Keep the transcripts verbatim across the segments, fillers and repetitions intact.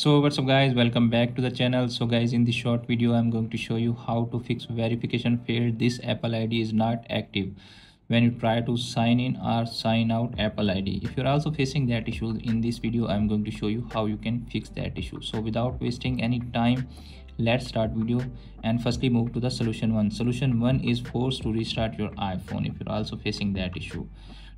So what's up guys, welcome back to the channel. So guys, in this short video I'm going to show you how to fix verification fail. This Apple I D is not active when you try to sign in or sign out Apple I D. If you're also facing that issue, in this video I'm going to show you how you can fix that issue. So without wasting any time, let's start video and firstly move to the solution one. Solution one is force to restart your iPhone if you're also facing that issue.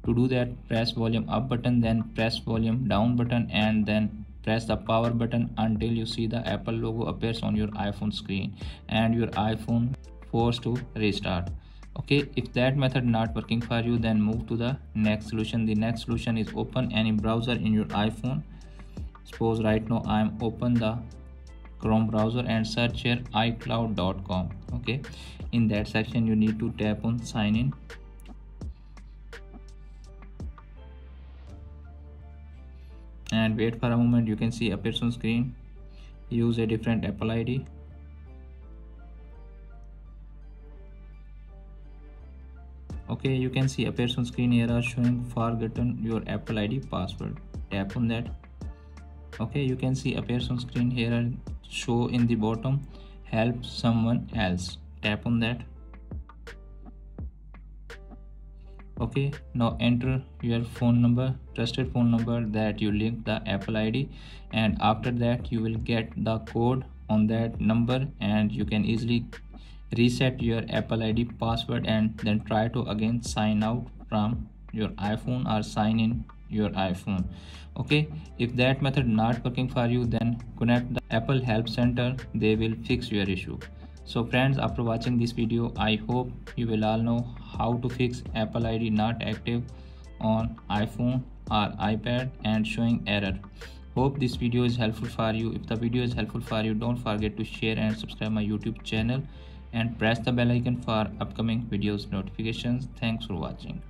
To do that, press volume up button, then press volume down button, and then press the power button until you see the Apple logo appears on your iPhone screen and your iPhone forced to restart. Okay, if that method not working for you, then move to the next solution. The next solution is open any browser in your iPhone. Suppose right now I'm open the Chrome browser and search here i cloud dot com. Okay, in that section you need to tap on sign in. And wait for a moment, you can see appears on screen. Use a different Apple I D. Okay, you can see appears on screen error showing forgotten your Apple I D password. Tap on that. Okay, you can see appears on screen error show in the bottom, help someone else. Tap on that. Okay, now enter your phone number, trusted phone number that you link the Apple I D, and after that you will get the code on that number and you can easily reset your Apple I D password and then try to again sign out from your iPhone or sign in your iPhone. Okay, if that method not working for you, then connect the Apple Help Center. They will fix your issue. So friends, after watching this video, I hope you will all know how to fix Apple I D not active on iPhone or iPad and showing error. Hope this video is helpful for you. If the video is helpful for you, don't forget to share and subscribe my YouTube channel and press the bell icon for upcoming videos notifications. Thanks for watching.